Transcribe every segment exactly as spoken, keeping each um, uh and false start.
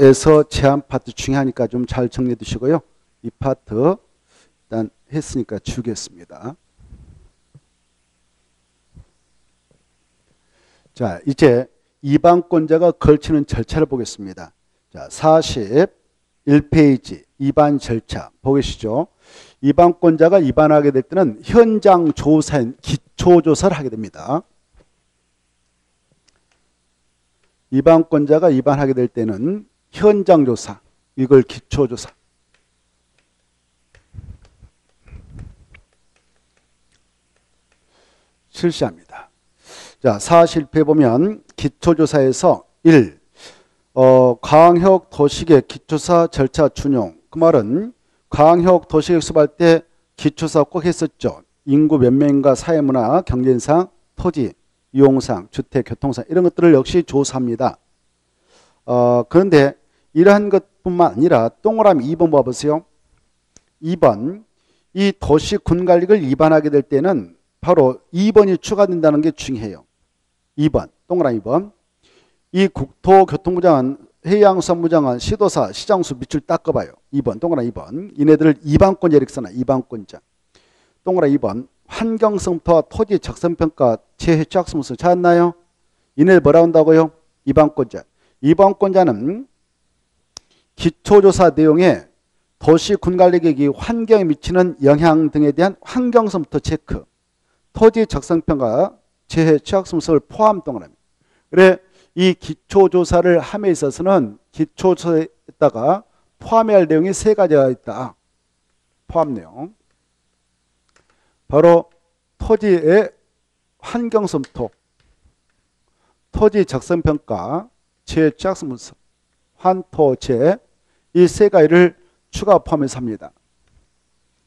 에서 제한 파트 중요하니까 좀 잘 정리해 두시고요. 이 파트 일단 했으니까 주겠습니다. 자, 이제 이반권자가 걸치는 절차를 보겠습니다. 자, 사십일 페이지 이반 절차 보이시죠? 이반권자가 이반하게 될 때는 현장 조사인 기초조사를 하게 됩니다. 이반권자가 이반하게 될 때는 현장조사, 이걸 기초조사. 실시합니다. 자, 사십일 페이지 보면 기초조사에서 일. 어, 광역 도시계획 기초사 절차 준용. 그 말은 광역 도시계획 수업할 때 기초사 꼭 했었죠. 인구 몇 명인가, 사회문화, 경제인상, 토지, 이용상, 주택, 교통상 이런 것들을 역시 조사합니다. 어, 그런데 이러한 것뿐만 아니라 동그라미 이 번 봐보세요. 이 번, 이 도시 군관리를 이반하게 될 때는 바로 이 번이 추가된다는 게 중요해요. 이 번, 동그라미 이 번. 이 국토교통부 장관, 해양수산부 장관, 시도사, 시장수 밑줄 닦아봐요. 이 번, 동그라미 이 번. 이네들을 이반권자 이렇게 써놔, 이반권자. 동그라미 이 번. 환경성토와 토지 적성평가 재해착수문서 찾았나요? 이네들 뭐라 한다고요? 이반권자. 이반권자는 기초조사 내용에 도시군관리계획이 환경에 미치는 영향 등에 대한 환경성토 체크, 토지 적성평가 재해착수문서를 포함 동그라미. 그래, 이 기초조사를 함에 있어서는 기초조사에다가 포함해야 할 내용이 세 가지가 있다. 포함 내용. 바로 토지의 환경섬토, 토지 적성평가, 재해착수문서, 환토재, 이 세 가지를 추가 포함해서 합니다.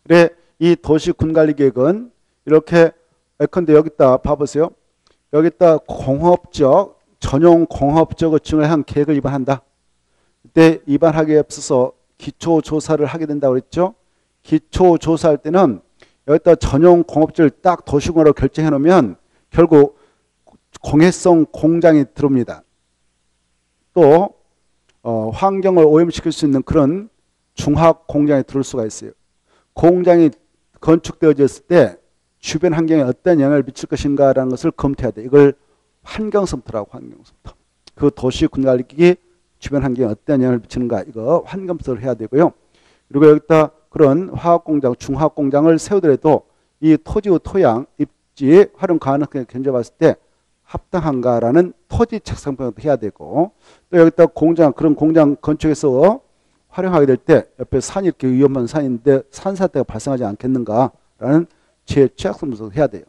그래, 이 도시군관리계획은 이렇게 예컨대 여기다 봐보세요. 여기다 공업적, 전용 공업적 의층을 한 계획을 입안한다. 이때 입안하기에 앞서서 기초조사를 하게 된다고 그랬죠. 기초조사할 때는 여기다 전용 공업지를 딱 도시공으로 결정해 놓으면 결국 공해성 공장이 들어옵니다. 또 어, 환경을 오염시킬 수 있는 그런 중학 공장이 들어올 수가 있어요. 공장이 건축되어졌을 때 주변 환경에 어떤 영향을 미칠 것인가 라는 것을 검토해야 돼. 이걸 환경섬토라고, 환경섬토. 그 도시군관리기기 주변 환경에 어떤 영향을 미치는가, 이거 환경섬토를 해야 되고요. 그리고 여기다 그런 화학공장, 중화학공장을 세우더라도 이 토지의 토양, 입지, 활용 가능성을 견뎌봤을 때 합당한가라는 토지 책상평도 해야 되고, 또 여기다 공장, 그런 공장 건축에서 활용하게 될 때 옆에 산이 이렇게 위험한 산인데 산사태가 발생하지 않겠는가라는 재해착수문서도 해야 돼요.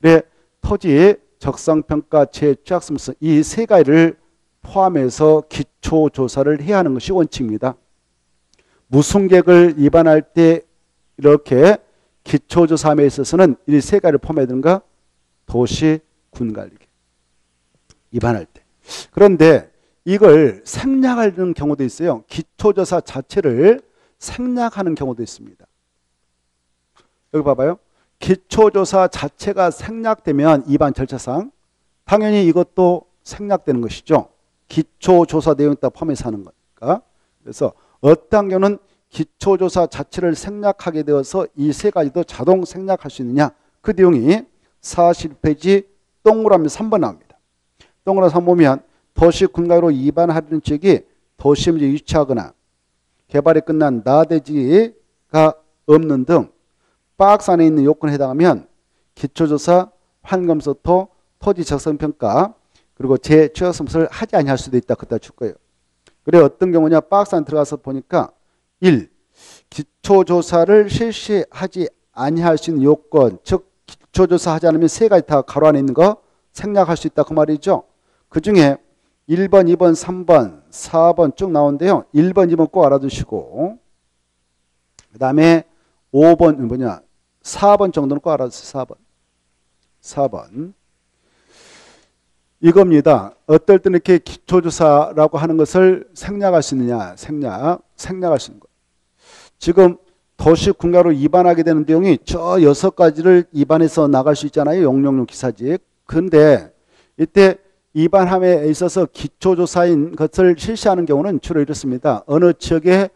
그래, 토지, 적성평가, 재해착수문서 이 세 가지를 포함해서 기초조사를 해야 하는 것이 원칙입니다. 무순계획을 위반할 때 이렇게 기초조사함에 있어서는 이 세 가지를 포함해야 되는가? 도시, 군관리계획 위반할 때. 그런데 이걸 생략하는 경우도 있어요. 기초조사 자체를 생략하는 경우도 있습니다. 여기 봐봐요. 기초조사 자체가 생략되면 위반 절차상 당연히 이것도 생략되는 것이죠. 기초조사 내용에 따라 포함해서 하는 거니까. 그래서 어떤 경우는 기초조사 자체를 생략하게 되어서 이 세 가지도 자동 생략할 수 있느냐. 그 내용이 사십 페이지 동그라미 삼 번 나옵니다. 동그라미 삼 번 보면 도시군관리로 이반하려는 지역이 도시민지 유치하거나 개발이 끝난 나대지가 없는 등 박스 안에 있는 요건에 해당하면 기초조사, 환경섬토, 토지적성평가 그리고 재해착수문서를 하지 아니할 수도 있다. 그따 줄 거예요. 그래, 어떤 경우냐. 박스 안 들어가서 보니까 일. 기초조사를 실시하지 아니할 수 있는 요건, 즉 기초조사 하지 않으면 세 가지 다 가로 안에 있는 거 생략할 수 있다 그 말이죠. 그중에 일 번, 이 번, 삼 번, 사 번 쭉 나오는데요. 일 번, 이 번 꼭 알아두시고 그 다음에 오 번 뭐냐, 사 번 정도는 꼭 알아두세요. 사 번. 사 번. 이겁니다. 어떨 때는 이렇게 기초조사라고 하는 것을 생략할 수 있느냐. 생략, 생략할 수 있는 것. 지금 도시군관리로 이반하게 되는 내용이 저 여섯 가지를 이반해서 나갈 수 있잖아요. 용역용 기사직. 근데 이때 입안함에 있어서 기초조사인 것을 실시하는 경우는 주로 이렇습니다. 어느 지역에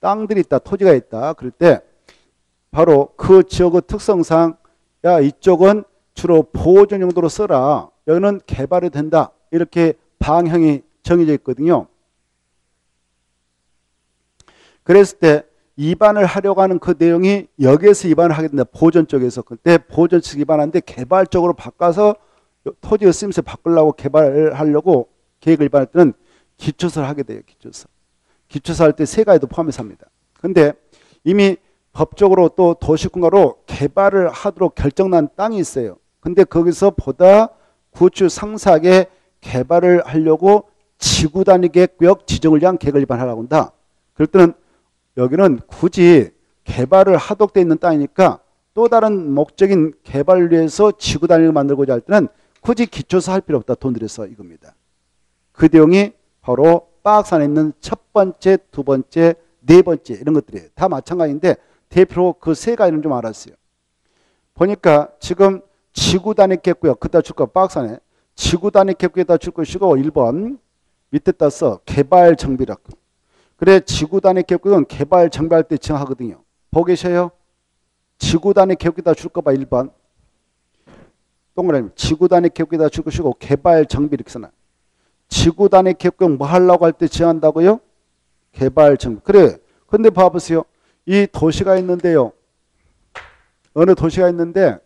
땅들이 있다, 토지가 있다. 그럴 때 바로 그 지역의 특성상 야 이쪽은 주로 보호전 용도로 써라. 여기는 개발이 된다. 이렇게 방향이 정해져 있거든요. 그랬을 때 입안을 하려고 하는 그 내용이 여기에서 입안을 하게 된다. 보전 쪽에서. 그때 보전 측 입안하는데 개발 쪽으로 바꿔서 토지의 쓰임새 바꾸려고 개발하려고 계획을 입안할 때는 기초사를 하게 돼요. 기초사. 기초사 할 때 세 가지도 포함해서 합니다. 근데 이미 법적으로 또 도시공가로 개발을 하도록 결정난 땅이 있어요. 근데 거기서 보다 구축 상세하게 개발을 하려고 지구 단위 계획구역 지정을 위한 계획을 입안하려고 한다. 그럴 때는 여기는 굳이 개발을 하도록 돼 있는 땅이니까 또 다른 목적인 개발을 위해서 지구 단위를 만들고자 할 때는 굳이 기초사 할 필요 없다. 돈 들여서 이겁니다. 그 내용이 바로 박스 안에 있는 첫 번째, 두 번째, 네 번째 이런 것들이 다 마찬가지인데 대표로 그 세 가지는 좀 알았어요. 보니까 지금 지구 단위 계획구역 그다 줄 거 박스 안에 지구 단위 계획구역에다 줄 것이고 일 번 밑에 따서 개발 정비력. 그래 지구 단위 계획구역은 개발 정비할 때 지정하거든요. 보고 계셔요? 지구 단위 계획구역에다 줄 거 봐 일 번. 동그라미 지구 단위 계획구역에다 줄 것이고 개발 정비 이렇게 써놔. 지구 단위 계획구역 뭐 하려고 할 때 지정한다고요? 개발 정비. 그래. 근데 봐보세요. 이 도시가 있는데요. 어느 도시가 있는데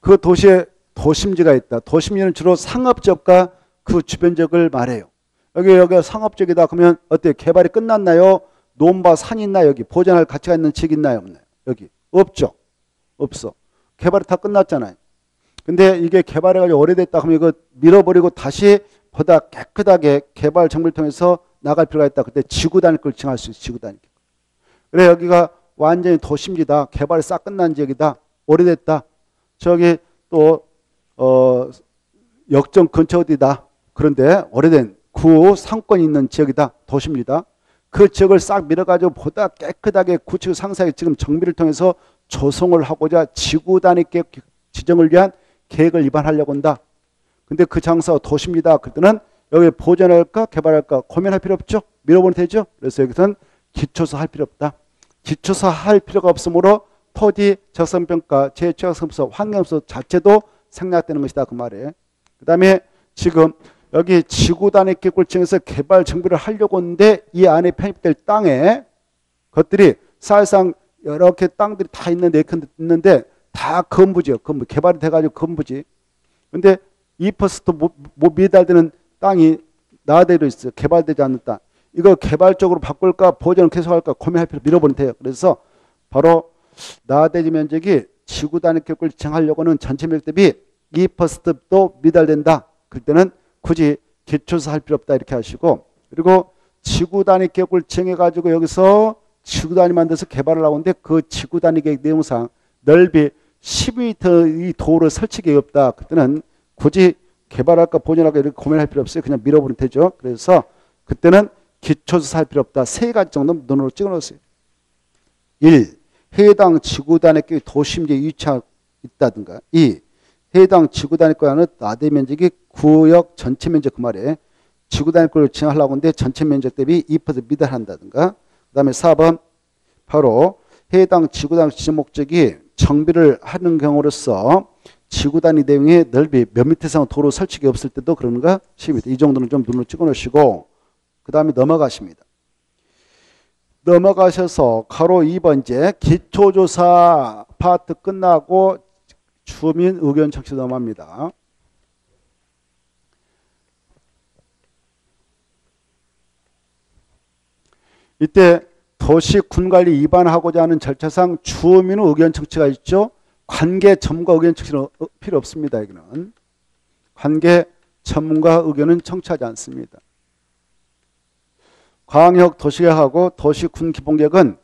그 도시에 도심지가 있다. 도심지는 주로 상업지역과 그 주변 지역을 말해요. 여기 여기가 상업지역이다. 그러면 어때요? 개발이 끝났나요? 논과 산이 있나요? 여기 보전할 가치가 있는 지역이 있나요? 없나요? 여기 없죠. 없어. 개발이 다 끝났잖아요. 근데 이게 개발해가지고 오래됐다. 그러면 이거 밀어버리고 다시 보다 깨끗하게 개발 정비를 통해서 나갈 필요가 있다. 그때 지구 단위 걸 칭할 수 있어. 지구 단위. 그래 여기가 완전히 도심지다. 개발이 싹 끝난 지역이다. 오래됐다. 저기 또 어, 역정 근처 어디다. 그런데 오래된 구 상권이 있는 지역이다. 도시입니다. 그 지역을 싹 밀어가지고 보다 깨끗하게 구축 상사에 지금 정비를 통해서 조성을 하고자 지구 단위 계획 지정을 위한 계획을 입안하려고 한다. 근데 그 장소가 도시입니다. 그럴 때는 여기 보전할까 개발할까 고민할 필요 없죠. 밀어보면 되죠. 그래서 여기서는 기초사 할 필요 없다. 기초사 할 필요가 없으므로 토지 적성평가, 재취약성서, 환경서 자체도 생략되는 것이다. 그 말이에요. 그 다음에 지금 여기 지구단위 계획구역에서 개발 정비를 하려고 하는데 이 안에 편입될 땅에 것들이 사실상 여러 개 땅들이 다 있는데 있는데 다 건부지요. 건부 개발이 돼가지고 건부지. 근데 이 퍼센트 못, 못 미달되는 땅이 나대로 있어요. 개발되지 않는 땅. 이거 개발적으로 바꿀까 보전을 계속할까 고민할 필요 밀어보면 돼요. 그래서 바로 나대지 면적이 지구 단위 계획을 지정하려고는 전체 면적 대비 이 퍼센트도 미달된다. 그때는 굳이 기초사 할 필요 없다 이렇게 하시고 그리고 지구 단위 계획을 지정해가지고 여기서 지구 단위 만들어서 개발을 하는데 그 지구 단위 계획 내용상 넓이 십 미터의 도로를 설치 계획이 없다. 그때는 굳이 개발할까 보존할까 이렇게 고민할 필요 없어요. 그냥 밀어보면 되죠. 그래서 그때는 기초조사 할 필요 없다. 세 가지 정도 눈으로 찍어놓으세요. 일. 해당 지구단위의 도심지에 위치하고 있다든가 이. 해당 지구단위권에 하는 나대 면적이 구역 전체 면적 그 말에 지구단위권을 지정하려고 하는데 전체 면적 대비 이 퍼센트 미달한다든가 그 다음에 사 번 바로 해당 지구단위 지정 목적이 정비를 하는 경우로서 지구단위 내용의 넓이 몇 미터 이상 도로 설치가 없을 때도 그런가 십 미터 이 정도는 좀 눈으로 찍어놓으시고 그 다음에 넘어가십니다. 넘어가셔서 가로 이 번째 기초조사 파트 끝나고 주민 의견 청취 넘어갑니다. 이때 도시군관리 입안하고자 하는 절차상 주민 의견 청취가 있죠. 관계 전문가 의견 청취는 필요 없습니다. 여기는 관계 전문가 의견은 청취하지 않습니다. 광역 도시계획하고 도시군 기본계획은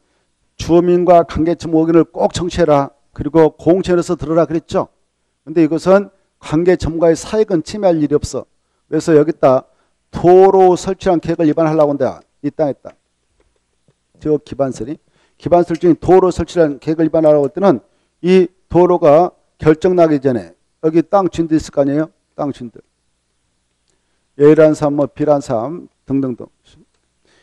주민과 관계 전문가 의견을 꼭 청취해라. 그리고 공천에서 들어라 그랬죠. 근데 이것은 관계 전문가의 사익은 침해할 일이 없어. 그래서 여기다 도로 설치한 계획을 입안하려고 한다. 이 땅에 있다. 저 기반설이 기반설 중에 도로 설치한 계획을 입안하려고 할 때는 이 도로가 결정나기 전에 여기 땅 진도 있을 거 아니에요? 땅 진도. A란 삶, 뭐 B란 삶 등등등.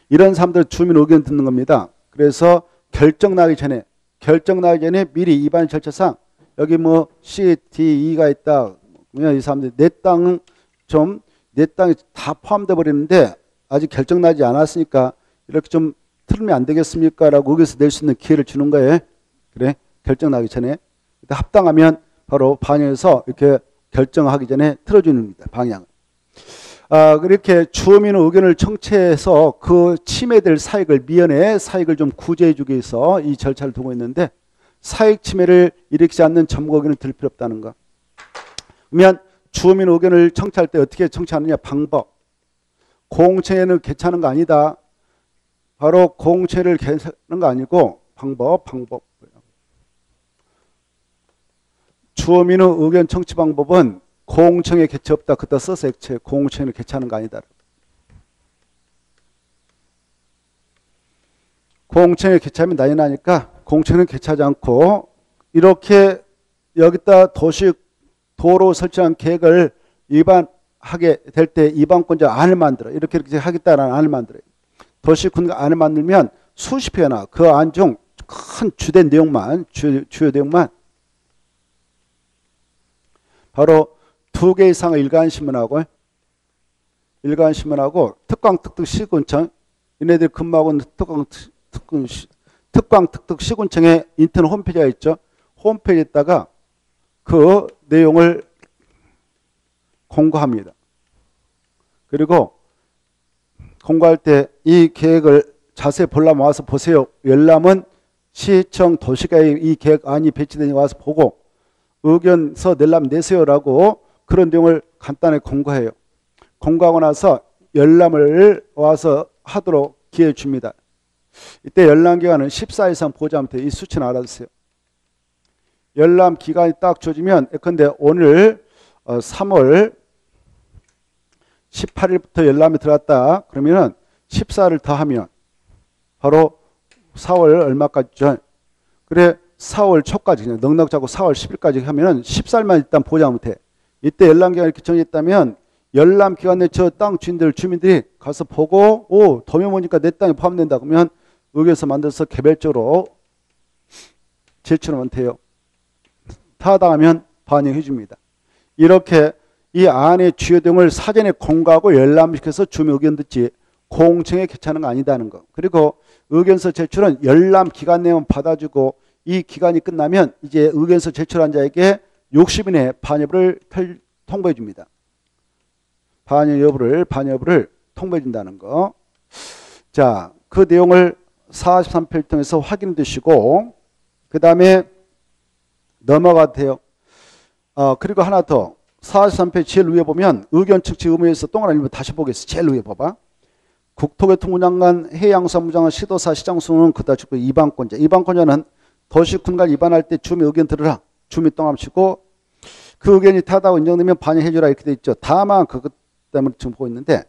이런 삶들 주민 의견 듣는 겁니다. 그래서 결정 나기 전에 결정 나기 전에 미리 입안 절차상 여기 뭐 C, D, E가 있다. 이 사람들 내 땅은 좀 내 땅이 다 포함돼 버리는데 아직 결정 나지 않았으니까 이렇게 좀 틀면 안 되겠습니까? 라고 여기서 낼 수 있는 기회를 주는 거예요. 그래 결정 나기 전에 합당하면 바로 반영해서 이렇게 결정하기 전에 틀어주는 겁니다. 방향을. 아, 그렇게 주민의 의견을 청취해서 그 침해될 사익을 미연에 사익을 좀 구제해주기 위해서 이 절차를 두고 있는데 사익 침해를 일으키지 않는 점거 의견을 들을 필요 없다는 거. 그러면 주민 의견을 청취할 때 어떻게 청취하느냐 방법. 공청회는 개최하는 거 아니다. 바로 공청회를 개최하는 거 아니고 방법 방법. 주민의 의견 청취 방법은 공청회 개최 없다. 그다 써서 액체 공청회를 개최하는 거 아니다. 공청회 개최하면 난리 나니까 공청회는 개최하지 않고 이렇게 여기다 도시 도로 설치한 계획을 위반하게 될 때 위반권자 안을 만들어. 이렇게 이렇게 하겠다라는 안을 만들어요. 도시군 안을 만들면 수십 회나 그 안 중 큰 주된 내용만 주, 주요 내용만 바로 두 개 이상의 일간신문하고 일간신문하고 특광특특 시군청 얘네들 근무하고 있는 특광특특 시군청에 인터넷 홈페이지가 있죠. 홈페이지에다가 그 내용을 공고합니다. 그리고 공고할 때 이 계획을 자세히 보려면 와서 보세요. 열람은 시청 도시계획 이 계획안이 배치되니 와서 보고 의견서 내려면 내세요라고 그런 내용을 간단히 공고해요. 공고하고 나서 열람을 와서 하도록 기회 줍니다. 이때 열람기간은 십사 일 이상 보좌하면 돼요. 이 수치는 알아주세요. 열람기간이 딱 주어지면 예컨대 오늘 삼월 십팔일부터 열람이 들어갔다. 그러면 십사를 더하면 바로 사월 얼마까지 죠 그래 사월 초까지 그냥 넉넉 잡고 사월 십일까지 하면은 십사일만 일단 보장하면 돼. 이때 열람기간 이렇게 정했다면 열람기간 내 저 땅 주인들 주민들이 가서 보고 오 도면 보니까 내 땅에 포함된다 그러면 의견서 만들어서 개별적으로 제출하면 돼요. 타당하면 반영해 줍니다. 이렇게 이 안의 주요 등을 사전에 공고하고 열람시켜서 주민 의견 듣지 공청회 개최하는 거 아니다는 거. 그리고 의견서 제출은 열람 기간 내만 받아주고 이 기간이 끝나면 이제 의견서 제출한 자에게 육십 일 내 반여부를 통보해 줍니다. 반여 여부를 반여 여부를 통보해 준다는 거. 자, 그 내용을 사십삼 페이지 통해서 확인해 주시고 그 다음에 넘어가도 돼요. 어, 그리고 하나 더. 사십삼 페이지 제일 위에 보면 의견 측지 의무에서 동그라미 일부 다시 보겠어. 제일 위에 봐봐. 국토교통부 장관, 해양수산부 장관, 시도사, 시장 수는 그다 주고 이반권자. 이반권자는 도시군간 입안할 때 주민 의견 들으라. 주민 동함 치고 그 의견이 타다고 인정되면 반영해주라 이렇게 돼 있죠. 다만 그것 때문에 지금 보고 있는데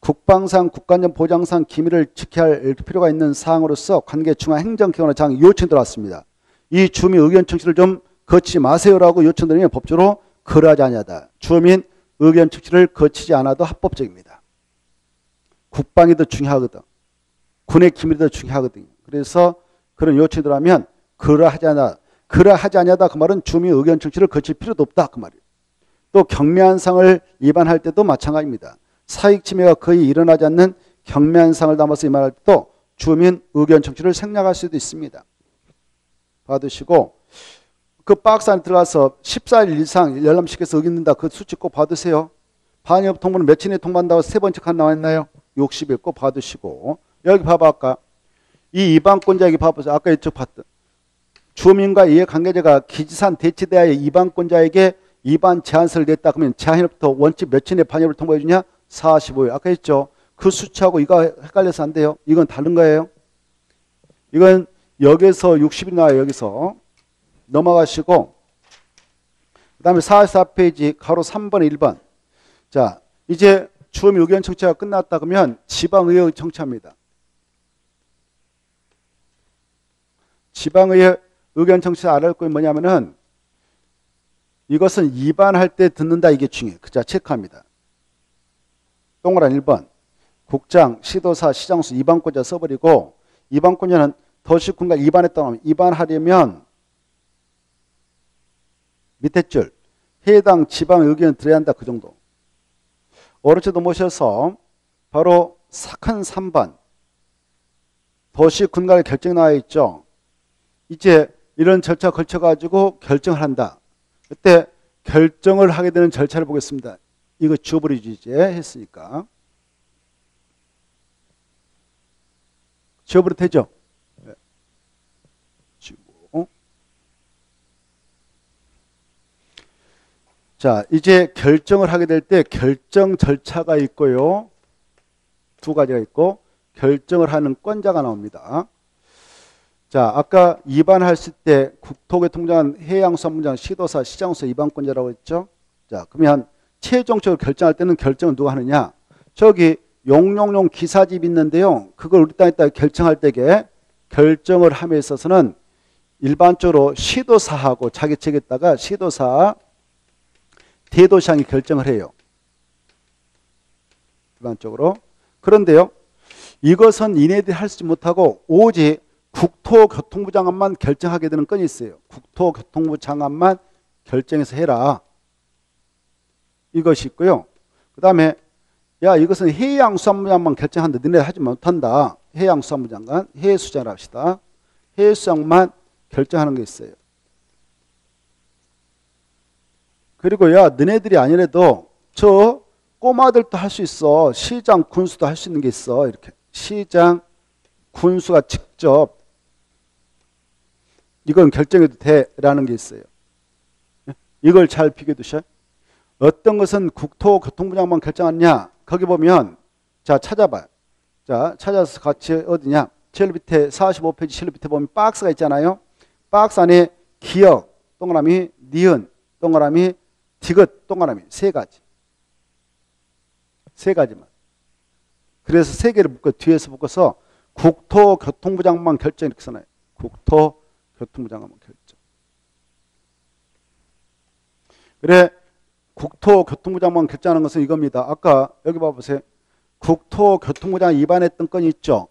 국방상, 국가안전 보장상 기밀을 지켜야 할 필요가 있는 사항으로서 관계 중앙 행정기관의 장 요청이 들어왔습니다. 이 주민 의견 청취를 좀 거치지 마세요라고 요청드리면 법적으로 그러하지 아니하다. 주민 의견 청취를 거치지 않아도 합법적입니다. 국방이 더 중요하거든. 군의 기밀이 더 중요하거든요. 그래서 그런 요청들 하면 그러하지 않아. 그러하지 아니하다 그 말은 주민 의견 청취를 거칠 필요도 없다 그 말이에요. 또 경미한 상을 위반할 때도 마찬가지입니다. 사익 침해가 거의 일어나지 않는 경미한 상을 담아서 위반할 때도 주민 의견 청취를 생략할 수도 있습니다. 받으시고 그 박스 안에 들어가서 십사 일 이상 열람시켜서 의견 낸다. 그 수치 꼭 봐두세요. 반협 통보는 며칠 내에 통보한다고 세 번째 칸 나와있나요? 육십 일 꼭 봐두시고 여기 봐봐 아까 이 이방권자 여기 봐보세요. 아까 이쪽 봤던 주민과 이해관계자가 기지산 대치대하에 이방권자에게 이반 제한서를 냈다. 그러면 제한일로부터 원칙 며칠 내에 반협을 통보해주냐? 사십오 일. 아까 했죠. 그 수치하고 이거 헷갈려서 안 돼요. 이건 다른 거예요. 이건 여기서 육십이 나와요. 여기서. 넘어가시고 그 다음에 사십사 페이지 가로 삼 번 일 번. 자 이제 주민 의견 청취가 끝났다 그러면 지방의회 청취합니다. 지방의회 의견 청취 안 할 거 뭐냐면은 이것은 입안할 때 듣는다. 이게 중요해요. 자, 체크합니다. 동그란 일 번. 국장, 시도사, 시장수 입안권자 써버리고, 입안권자는 더시군과 입안했다고 하면 입안하려면 밑에 줄 해당 지방 의견을 드려야 한다. 그 정도. 어르신도 모셔서 바로 삭한 삼 번 더시군과의 결정 나와 있죠. 이제 이런 절차에 걸쳐가지고 결정을 한다. 그때 결정을 하게 되는 절차를 보겠습니다. 이거 지워버리지 이제 했으니까. 지워버려도 되죠? 네. 지우고. 자, 이제 결정을 하게 될 때 결정 절차가 있고요. 두 가지가 있고 결정을 하는 권자가 나옵니다. 자, 아까 입안했을 때 국토부에 통장한 해양수산부장, 시도사, 시장수 입안권자라고 했죠. 자, 그러면 최종적으로 결정할 때는 결정을 누가 하느냐? 저기 용용용 기사집 있는데요. 그걸 우리 땅에 따라 결정할 때에 결정을 함에 있어서는 일반적으로 시도사하고 자기 책에다가 시도사, 대도시장이 결정을 해요. 일반적으로. 그런데요. 이것은 이네들이 하지 못하고 오직 국토교통부 장관만 결정하게 되는 건이 있어요. 국토교통부 장관만 결정해서 해라. 이것이 있고요. 그 다음에 야 이것은 해양수산부 장관만 결정한다. 너네 하지 못한다. 해양수산부 장관, 해수장을 합시다. 해수장만 결정하는 게 있어요. 그리고 야 너네들이 아니래도 저 꼬마들도 할 수 있어. 시장, 군수도 할 수 있는 게 있어. 이렇게 시장, 군수가 직접 이건 결정해도 돼라는 게 있어요. 이걸 잘 비교해 두셔야. 어떤 것은 국토교통부장만 결정하느냐. 거기 보면 자 찾아봐요. 자 찾아서 같이 어디냐. 제일 밑에 사십오 페이지 제일 밑에 보면 박스가 있잖아요. 박스 안에 기역, 동그라미, 니은, 동그라미, 디귿, 동그라미 세 가지. 세 가지만. 그래서 세 개를 묶어 뒤에서 묶어서 국토교통부 장관 결정 이렇게 써놔요. 국토교통부 장관 결정. 그래 국토교통부 장관 결정하는 것은 이겁니다. 아까 여기 봐보세요. 국토교통부 장관 입안했던 건이 있죠.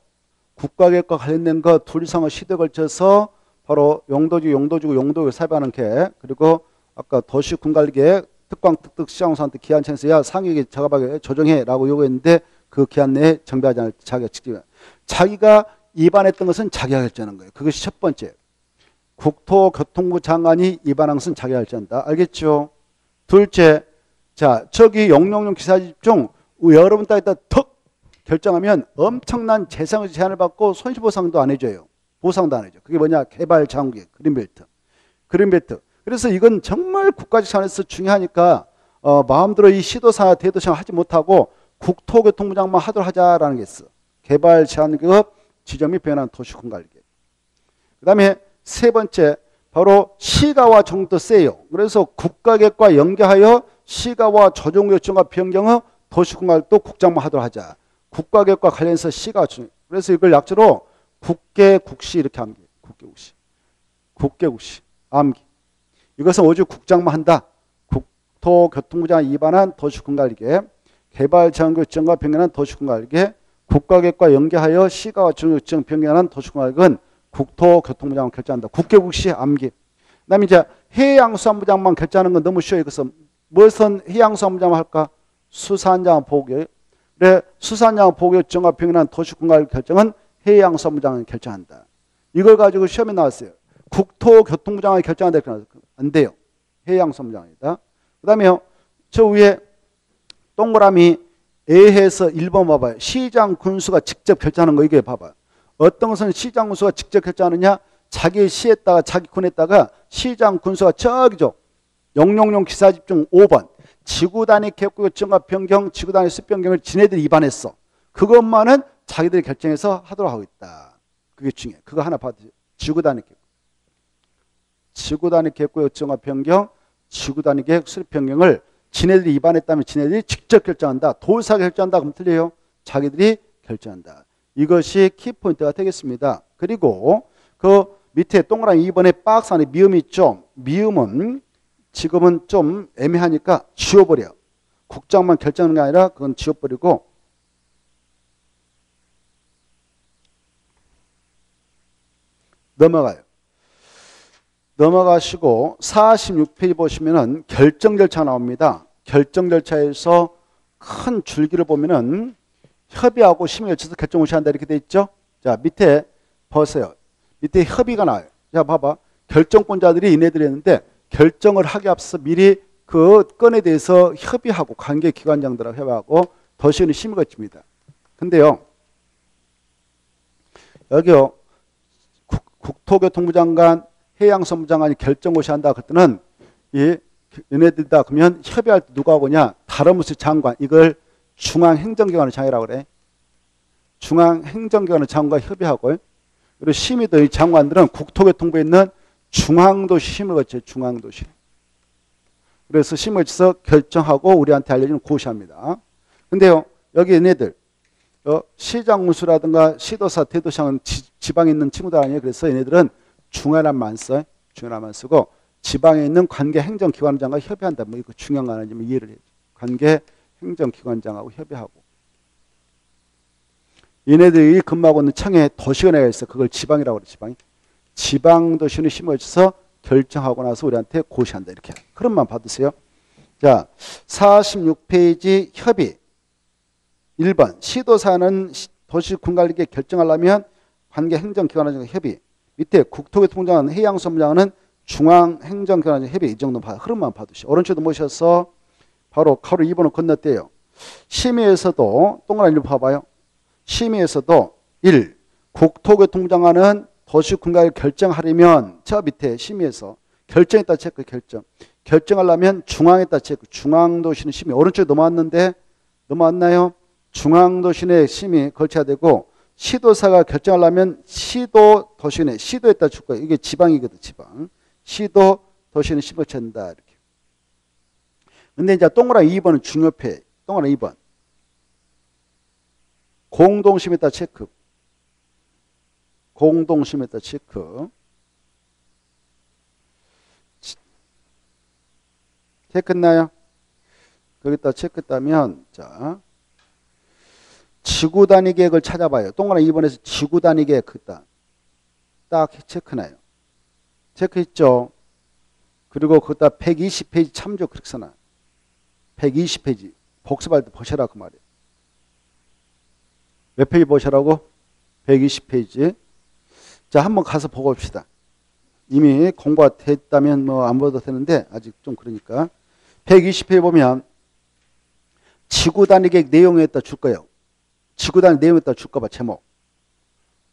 국가계획과 관련된 거 둘 이상의 시도에 걸쳐서 바로 용도지 용도지구 용도를 살펴하는 게 그리고 아까 도시군관리계획 특광 특특 시장수한테 기한 청해서야 상위계 작업하게 조정해라고 요구했는데 그 기한 내에 정비하지 않을 자기가 직접 자기가 입안했던 것은 자기가 결정하는 거예요. 그것이 첫 번째. 국토교통부 장관이 입안한 것은 자기가 결정한다. 알겠죠? 둘째, 자 저기 용용용 기사집 중 여러분 땅에다 턱 결정하면 엄청난 재산의 제한을 받고 손실보상도 안 해줘요. 보상도 안 해줘. 그게 뭐냐? 개발자원계획, 그린벨트. 그린벨트. 그래서 이건 정말 국가재산에서 중요하니까 어, 마음대로 이 시도사, 대도시장 하지 못하고 국토교통부 장만 하도록 하자라는 게 있어. 개발 제한급 지점이 변한 도시군관리계. 그 다음에 세 번째 바로 시가와 정도 세요. 그래서 국가계획과 연계하여 시가와 조정 요청과 변경의 도시군관리도 국장만 하도록 하자. 국가계획과 관련해서 시가 중. 그래서 이걸 약자로 국계국시 이렇게 암기. 국계국시. 국계국시 암기. 이것은 오직 국장만 한다. 국토교통부장 입안한 도시군관리계. 개발 제한급 요청과 변경한 도시군관리계. 국가계획과 연계하여 시가와 중요증 변경한 도시공학은 국토교통부장만 결정한다. 국계국시 암기. 그 다음에 이제 해양수산부장만 결정하는 건 너무 쉬워요. 그래서 무엇은 해양수산부장만 할까? 수산장 보호계획. 그래, 수산장 보호계획 정과 변경한 도시공학 결정은 해양수산부장이 결정한다. 이걸 가지고 시험에 나왔어요. 국토교통부장이 결정한다. 안 돼요. 해양수산부장이다. 그 다음에 저 위에 동그라미 A해서 일 번 봐봐요. 시장 군수가 직접 결정하는 거 이게 봐봐요. 어떤 것은 시장 군수가 직접 결정하느냐. 자기 시에다가 자기 군에다가 시장 군수가 저기죠. 용용용 기사집중 오 번. 지구단위 계획 결정과 변경, 지구단위 수입 변경을 지네들이 입안했어. 그것만은 자기들이 결정해서 하도록 하고 있다. 그게 중요해. 그거 하나 봐주세요. 지구단위 계획. 지구단위 계획 결정과 변경, 지구단위 계획 수입 변경을 지네들이 입안했다면 지네들이 직접 결정한다. 도의사가 결정한다. 그럼 틀려요. 자기들이 결정한다. 이것이 키포인트가 되겠습니다. 그리고 그 밑에 동그라미 이 번에 박스 안에 미음이 있죠. 미음은 지금은 좀 애매하니까 지워버려. 국장만 결정하는 게 아니라 그건 지워버리고 넘어가요. 넘어가시고 사십육 페이지 보시면은 결정 절차 나옵니다. 결정 절차에서 큰 줄기를 보면은 협의하고 심의 절차에서 결정 우시한다 이렇게 돼 있죠. 자, 밑에 보세요. 밑에 협의가 나와요. 자, 봐봐. 결정권자들이 이네들이었는데 결정을 하기 앞서 미리 그 건에 대해서 협의하고 관계기관장들하고 협의하고 더 쉬운 심의가 있습니다. 근데요, 여기요, 국, 국토교통부 장관, 해양수산부 장관이 결정고시한다 그때는 이 얘네들이다 그러면 협의할 때 누가 오냐? 다른 무슨 장관, 이걸 중앙행정기관의 장이라고 그래. 중앙행정기관의 장관과 협의하고, 그리고 심의도 이 장관들은 국토교통부에 있는 중앙도시 심을 거쳐요. 중앙도시. 그래서 심을 거쳐서 결정하고 우리한테 알려주는 고시합니다. 근데요, 여기 얘네들 어, 시장 운수라든가 시도사, 대도시장은 지방에 있는 친구들 아니에요. 그래서 얘네들은 중앙안만 써요. 중앙안만 쓰고 지방에 있는 관계행정기관장과 협의한다. 뭐 이거 중요한 거 아니면 이해를 해요. 관계행정기관장하고 협의하고. 얘네들이 근무하고 있는 청에 도시가 내가 있어. 그걸 지방이라고 그래. 지방이. 지방도시는 심을 쳐서 결정하고 나서 우리한테 고시한다. 이렇게. 그럼만 받으세요. 자, 사십육 페이지 협의. 일 번. 시도사는 도시군관리계 결정하려면 관계행정기관장과 협의. 밑에 국토교통부장관, 해양수산부장관은 중앙행정기관장 협의. 이 정도 봐. 흐름만 받으시오. 오른쪽도 모셔서 바로 가로 이 번을 건너뛰어요. 심의에서도 동그라미를 봐봐요. 심의에서도 일. 국토교통부 장관은 도시군관을 결정하려면 저 밑에 심의에서 결정했다 체크 결정. 결정하려면 중앙에다 체크. 중앙도시는 심의. 오른쪽에 넘어왔는데 넘어왔나요? 중앙도시내 심의 걸쳐야 되고 시도사가 결정하려면 시도도시내 시도에다 줄 거예요. 이게 지방이거든. 지방. 시도도시는 심을 친다 이렇게. 근데 이제 동그라미 이 번은 중요해. 동그라미 이 번. 공동심의에다 체크. 공동심의에다 체크. 체크했나요? 거기다 체크했다면, 자, 지구 단위 계획을 찾아봐요. 동그라미 이 번에서 지구 단위 계획 그다. 딱 체크나요. 체크했죠. 그리고 거기다 백이십 페이지 참조 그렇게 써놔. 백이십 페이지 복습할 때 보셔라 그 말이에요. 몇 페이지 보시라고? 백이십 페이지. 자, 한번 가서 보고 봅시다. 이미 공부가 됐다면 뭐 안 봐도 되는데 아직 좀 그러니까. 백이십 페이지 보면 지구 단위 계획 내용에다 줄 거예요. 지구 단위 내용에다 줄 거 봐, 제목.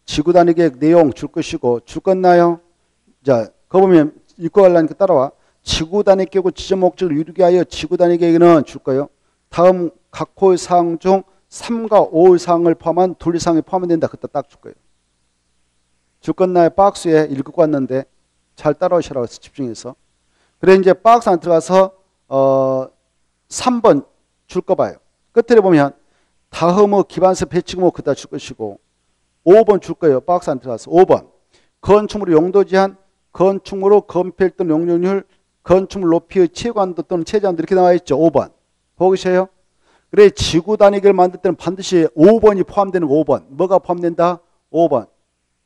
지구 단위 계획 내용 줄 것이고 줄 건나요? 자, 그거 보면 읽고 가려니까 따라와. 지구 단위 계획 지정 목적을 이루기 하여 지구 단위 계획에는 줄 거예요. 다음 각 호의 사항 중 삼과 오의 사항을 포함한 둘리사항이 포함된다. 그때 딱 줄 거예요. 줄 건 나의 박스에 읽고 왔는데 잘 따라오시라고 해서 집중해서. 그래 이제 박스 안 들어가서 어 삼 번 줄 거 봐요. 끝에 보면 다음의 기반세 배치구목 그다 줄 것이고 오 번 줄 거예요. 박스 안 들어가서. 오 번. 건축물의 용도 제한, 건축물의 건폐율 또는 용적률, 건축물 높이의 최고한도 또는 최저한도 이렇게 나와 있죠. 오 번. 보고 계세요? 그래 지구 단위계를 만들 때는 반드시 오 번이 포함되는 거. 오 번. 뭐가 포함된다? 오 번.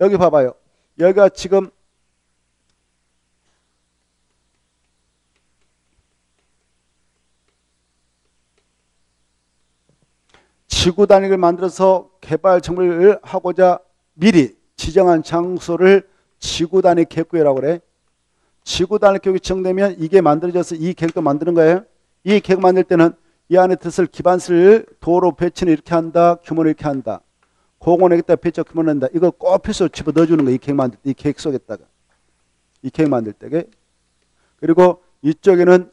여기 봐봐요. 여기가 지금 지구 단위계를 만들어서 개발 정비를 하고자 미리 지정한 장소를 지구 단위 계획구역이라고 그래. 지구 단위 계획이 지정되면 이게 만들어져서 이 계획도 만드는 거예요. 이 계획 만들 때는 이 안에 뜻을 기반슬 도로 배치는 이렇게 한다. 규모는 이렇게 한다. 공원에다 배치 규모는 한다. 이거 꼽혀서 집어넣어주는 거예요. 이 계획 만들 때. 이 계획 속에다가. 이 계획 만들 때게. 그리고 이쪽에는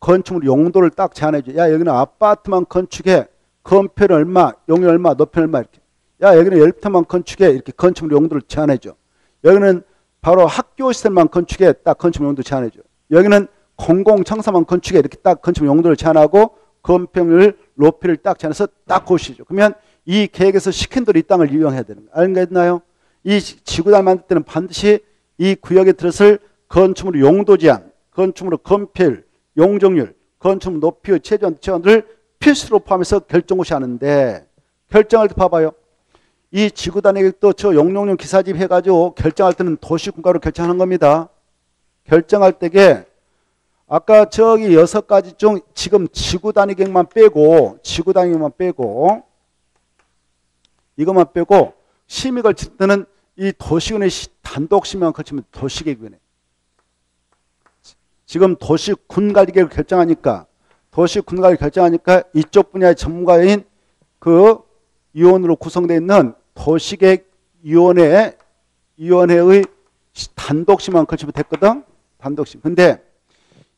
건축물 용도를 딱 제한해줘. 야 여기는 아파트만 건축해. 건폐율 얼마, 용이 얼마, 높이 얼마 이렇게. 야 여기는 열타만 건축해. 이렇게 건축물 용도를 제한해줘. 여기는 바로 학교 시설만 건축해. 딱 건축물 용도 제한해줘. 여기는 공공청사만 건축해. 이렇게 딱 건축물 용도를 제한하고 건폐율 높이를 딱 제한해서 딱 고시죠. 그러면 이 계획에서 시킨 대로 이 땅을 이용해야 되는 거예요. 알겠나요? 이 지구단위 만들 때는 반드시 이 구역에 들어설 건축물 용도 제한, 건축물 건폐율, 용적률, 건축 높이, 최저임대 체온을 필수로 포함해서 결정고시하는데, 결정할 때 봐봐요. 이 지구단위 계획도 저 용적률 기사집 해가지고 결정할 때는 도시공가로 결정하는 겁니다. 결정할 때게 아까 저기 여섯 가지 중 지금 지구단위 계획만 빼고 지구단위 계획만 빼고 이것만 빼고 심의 걸칠 때는 이 도시위원회 단독 심의만 걸치면 도시계획위원회. 지금 도시군관리계획을 결정하니까 도시군관리계획을 결정하니까 이쪽 분야의 전문가인 그 위원으로 구성되어 있는 도시계획위원회 위원회의 단독 심의만 걸치면 됐거든. 단독 심의. 근데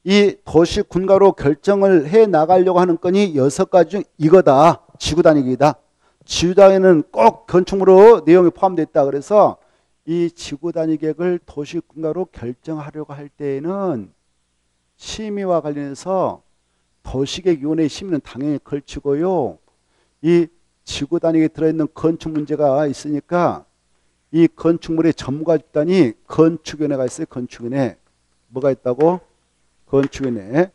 이 도시군가로 결정을 해 나가려고 하는 건이 여섯 가지 중 이거다. 지구단위 계획이다. 지구단위는 꼭 건축물로 내용이 포함되어 있다. 그래서 이 지구단위 계획을 도시군가로 결정하려고 할 때에는 심의와 관련해서 도시계획위원회의 심의는 당연히 걸치고요. 이 지구단위에 들어있는 건축 문제가 있으니까 이 건축물의 전문가 집단이 건축위원회가 있어요. 건축위원회. 뭐가 있다고? 건축위원회.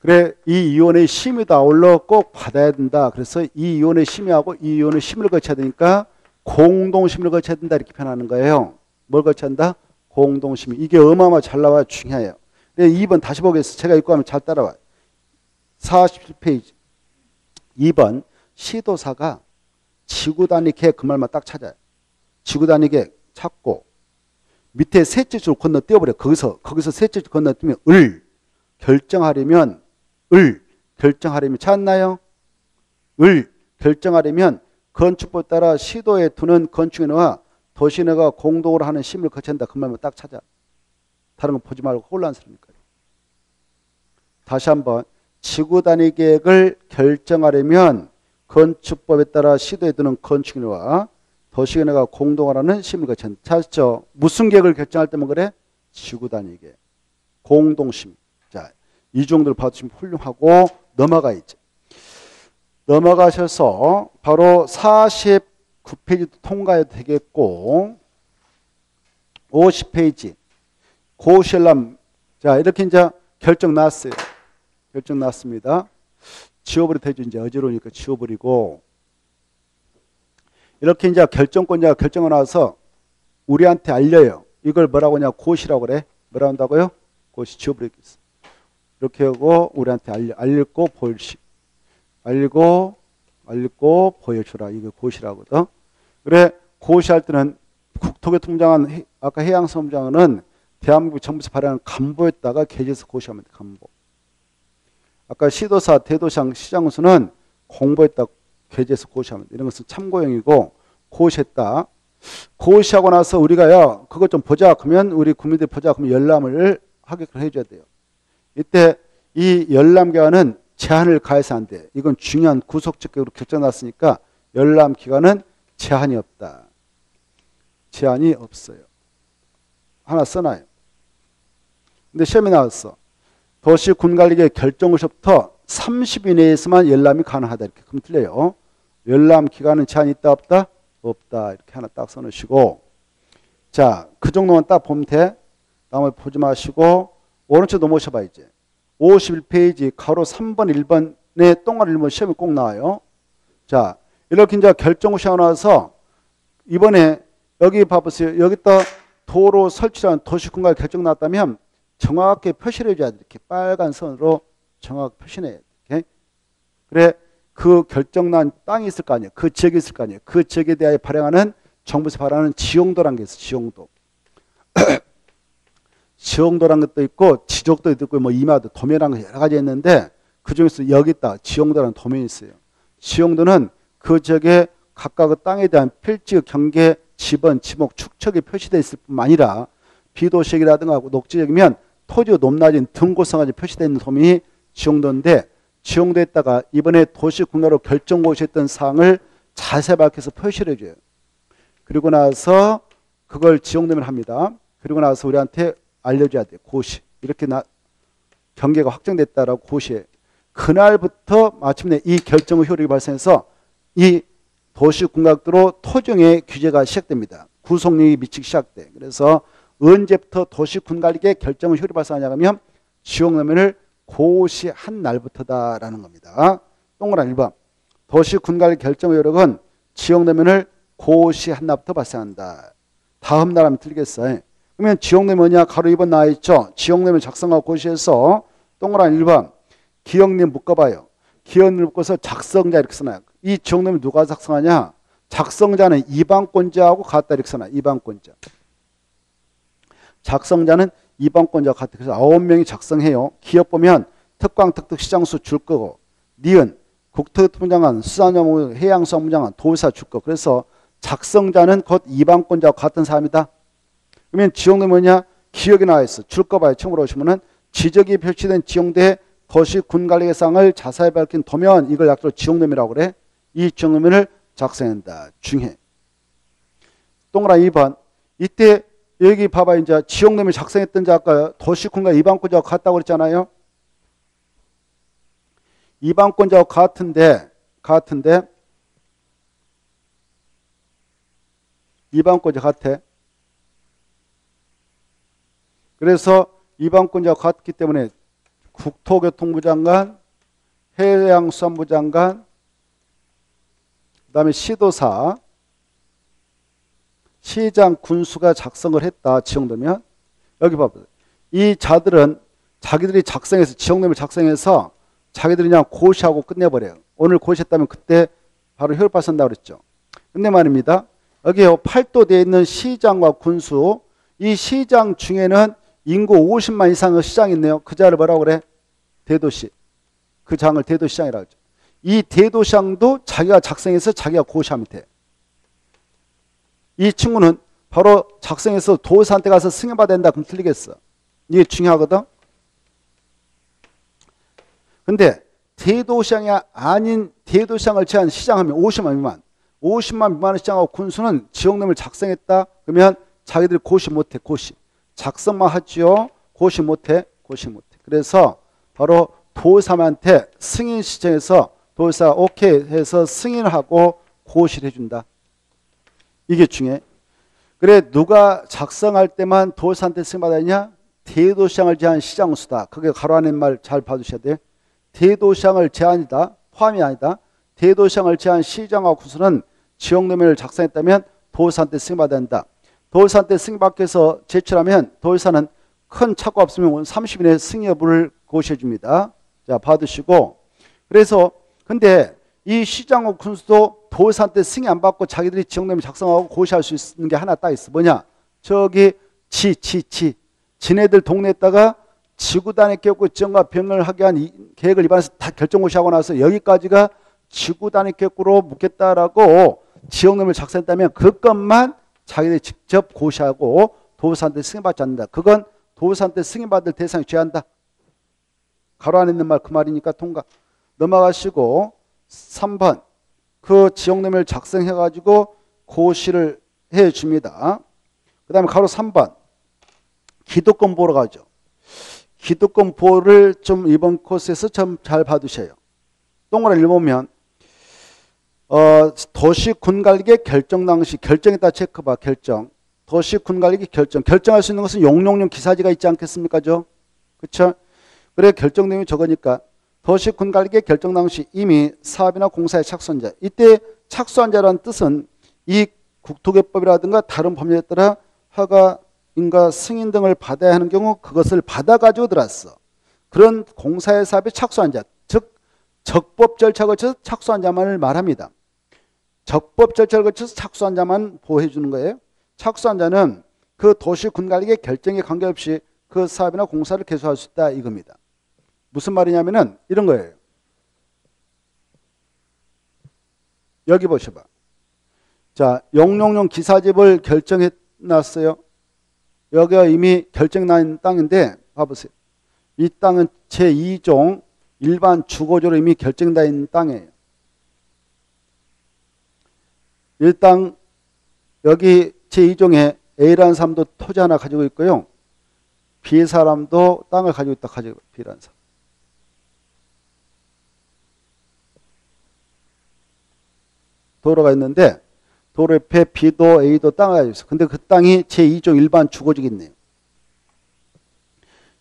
그래, 이 위원회의 심의도 아울러 꼭 받아야 된다. 그래서 이 위원회 심의하고 이 위원회 심의를 거쳐야 되니까 공동심의를 거쳐야 된다. 이렇게 표현하는 거예요. 뭘 거쳐야 한다? 공동심의. 이게 어마어마 잘 나와 중요해요. 근데 이 번 다시 보겠습니다. 제가 읽고 하면 잘 따라와요. 사십칠 페이지. 이 번. 시도사가 지구단위 계획 그 말만 딱 찾아요. 지구단위 계획 찾고 밑에 셋째 줄 건너뛰어버려. 거기서, 거기서 셋째 줄 건너뛰면 을. 결정하려면 을 결정하려면 찾나요? 을 결정하려면 건축법 따라 시도에 두는 건축위원회와 도시위원회가 공동으로 하는 심의를 거쳐야 한다. 그 말만 딱 찾아. 다른 거 보지 말고 혼란스러우니까요. 다시 한번 지구단위 계획을 결정하려면 건축법에 따라 시도에 두는 건축위원회와 도시위원회가 공동으로 하는 심의를 거쳐야 한다. 찾았죠? 무슨 계획을 결정할 때만 그래? 지구단위 계획 공동심의. 자, 이 정도를 봐주시면 훌륭하고 넘어가야지. 넘어가셔서 바로 사십구 페이지도 통과해도 되겠고 오십 페이지 고시열람. 자, 이렇게 이제 결정 났어요. 결정 났습니다. 지워버려도 되죠. 이제 어지러우니까 지워버리고 이렇게 이제 결정권자가 결정을 나서 우리한테 알려요. 이걸 뭐라고 하냐? 고시라고 그래. 뭐라고 한다고요? 고시. 지워버리겠어. 이렇게 하고 우리한테 알려, 알리고 보여주시. 알리고 알리고 보여주라. 이게 고시라거든. 그래, 고시할 때는 국토교 통장은 아까 해양수산부장은 대한민국 정부에서 발행하는 간보였다가 계좌에서 고시하면 돼. 간보. 아까 시도사, 대도시장, 시장군수는 공보했다 계좌에서 고시하면 돼. 이런 것은 참고용이고 고시했다. 고시하고 나서 우리가요 그것 좀 보자. 그러면 우리 국민들 보자. 그러면 열람을 하게끔 해줘야 돼요. 이때 이 열람기간은 제한을 가해서 안 돼. 이건 중요한 구속적격으로 결정났으니까 열람기간은 제한이 없다. 제한이 없어요. 하나 써놔요. 근데 시험에 나왔어. 도시군관리계획 결정고시부터 삼십 일 내에서만 열람이 가능하다. 이렇게. 그럼 틀려요. 열람기간은 제한이 있다 없다? 없다. 이렇게 하나 딱 써놓으시고 자, 그 정도만 딱 보면 돼. 나머지 보지 마시고 오른쪽 넘어오셔봐. 이제 오십일 페이지 가로 삼 번 일 번에 똥을 읽으면 시험이 꼭 나와요. 자, 이렇게 이제 결정고시 하고 나서 이번에 여기 봐보세요. 여기다 도로 설치라는 도시군관 결정 났다면 정확하게 표시를 해줘야 돼. 이렇게 빨간 선으로 정확하게 표시해야 돼. 그래, 그 결정 난 땅이 있을 거 아니에요. 그 지역이 있을 거 아니에요. 그 지역에 대하여 발행하는 정부에서 발행하는 지용도라는 게 있어요. 지용도. 지용도라는 것도 있고 지적도 있고 뭐 이마도 도면이라는 여러 가지 있는데 그중에서 여기 있다. 지용도라는 도면이 있어요. 지용도는 그 지역에 각각의 땅에 대한 필지, 경계, 지번, 지목, 축척이 표시되어 있을 뿐만 아니라 비도시역이라든가 녹지역이면 토지와 높낮은 등고성까지 표시되어 있는 도면이 지용도인데 지용도에 있다가 이번에 도시군가로 결정고시했던 사항을 자세히 밝혀서 표시를 해줘요. 그리고 나서 그걸 지용도면 합니다. 그리고 나서 우리한테 알려줘야 돼. 고시. 이렇게 나, 경계가 확정됐다라고 고시해. 그날부터 마침내 이 결정의 효력이 발생해서 이 도시군각도로 토종의 규제가 시작됩니다. 구속력이 미치기 시작돼. 그래서 언제부터 도시군관리계 결정의 효력이 발생하냐 하면 지역라면을 고시 한 날부터다라는 겁니다. 동그란 일 번. 도시 군갈 결정 효력은 지역 내면을 고시 한 날부터 발생한다. 다음 날 하면 틀리겠어요. 그러면 지역 내면이야 가로 이 번 나와 있죠. 지역 내면 작성하고 고시해서 동그란 일 번. 기역님 묶어봐요. 기역님 묶어서 작성자 이렇게 써놔요. 이 지역 내면 누가 작성하냐? 작성자는 이방권자하고 같다 이렇게 써놔요. 이방권자. 작성자는 이방권자 같아. 그래서 아홉 명이 작성해요. 기업 보면 특광, 특특, 시장수 줄 거고, 니은, 국토교통부장관, 수산업무, 해양수산부장관, 도의사 줄 거. 그래서 작성자는 곧 이방권자와 같은 사람이다. 그러면 지역은 뭐냐? 기억이 나와 있어. 줄 거 봐요. 처음으로 오시면은 지적이 표시된 지역대 도시 군관리 예상을 자세히 밝힌 도면, 이걸 약자로 지역놈이라고 그래. 이 지역놈을 작성한다. 중해. 동그란 이 번. 이때 여기 봐봐. 이제 지역놈이 작성했던 자 아까 도시군과 이방권자와 같다고 그랬잖아요. 이방권자와 같은데 같은데 이방권자 같아. 그래서 이방권자와 같기 때문에 국토교통부 장관, 해양수산부 장관, 그 다음에 시도사, 시장 군수가 작성을 했다. 지역노면 여기 봐봐. 이 자들은 자기들이 작성해서 지역노면 작성해서 자기들이 그냥 고시하고 끝내버려요. 오늘 고시했다면 그때 바로 효율 발산한다고 그랬죠. 근데 말입니다. 여기요 팔도대에 있는 시장과 군수, 이 시장 중에는 인구 오십만 이상의 시장이 있네요. 그 자를 뭐라고 그래? 대도시. 그 장을 대도시장이라고 하죠. 이 대도시장도 자기가 작성해서 자기가 고시하면 돼. 이 친구는 바로 작성해서 도의사한테 가서 승인받아야 된다. 그럼 틀리겠어. 이게 중요하거든. 근데 대도시장이 아닌 대도시장을 제한 시장하면 오십만 미만. 오십만 미만의 시장하고 군수는 지역놈을 작성했다. 그러면 자기들이 고시 못해. 고시. 작성만 하지요. 고시 못해. 고시 못해. 그래서 바로 도의사한테 승인 시청해서 도의사 오케이 해서 승인하고 고시를 해준다. 이게 중요해. 그래 누가 작성할 때만 도의사한테 승인받았냐? 대도시장을 제한 시장수다. 그게 가로하는 말 잘 봐주셔야 돼. 대도시장을 제한이다. 포함이 아니다. 대도시장을 제한 시장과 군수는 지역노면을 작성했다면 도의사한테 승인받아야 한다. 도의사한테 승인받기 위해서 제출하면 도의사는 큰 착오 없으면 삼십 일 내에 승인 여부를 고시해줍니다. 자, 봐두시고. 그래서 근데 이 시장과 군수도 도의사한테 승인 안 받고 자기들이 지역노면 작성하고 고시할 수 있는 게 하나 딱 있어. 뭐냐? 저기 지, 지, 지. 지네들 동네에다가 지구단에 껴있고 지역과 변경을 하게 한 이, 계획을 입안해서 다 결정고시하고 나서 여기까지가 지구단에 껴있고로 묻겠다라고 지역놈을 작성했다면 그것만 자기들이 직접 고시하고 도의사한테 승인받지 않는다. 그건 도의사한테 승인받을 대상이 죄한다. 가로 안에 있는 말 그 말이니까 통과. 넘어가시고 삼 번. 그 지역놈을 작성해가지고 고시를 해줍니다. 그 다음에 가로 삼 번. 기도권 보러 가죠. 기도권 보호를 좀 이번 코스에서 좀 잘 봐두셔요. 동그라미 보면 어, 도시 군관리계 결정 당시 결정에다 체크봐. 결정. 도시 군관리계 결정. 결정할 수 있는 것은 용역용 기사지가 있지 않겠습니까? 그렇죠? 그래 결정 내용이 적으니까 도시 군관리계 결정 당시 이미 사업이나 공사에 착수한 자. 이때 착수한 자라는 뜻은 이 국토개법이라든가 다른 법률에 따라 허가 인가 승인 등을 받아야 하는 경우 그것을 받아가지고 들어왔어. 그런 공사의 사업에 착수한 자, 즉 적법 절차를 거쳐서 착수한 자만을 말합니다. 적법 절차를 거쳐서 착수한 자만 보호해 주는 거예요. 착수한 자는 그 도시 군관리계 결정에 관계없이 그 사업이나 공사를 계속할 수 있다 이겁니다. 무슨 말이냐면은 이런 거예요. 여기 보셔봐. 자, 용용용 기사집을 결정해 놨어요. 여기가 이미 결정난 땅인데 봐보세요. 이 땅은 제이 종 일반 주거지로 이미 결정된 있는 땅이에요. 이 땅 여기 제이 종에 A라는 사람도 토지 하나 가지고 있고요. B 사람도 땅을 가지고 있다. 가지고 B라는 사람. 도로가 있는데 도로 옆에 B도 A도 땅을 가지고 있어. 근데 그 땅이 제이 종 일반 주거지겠네요.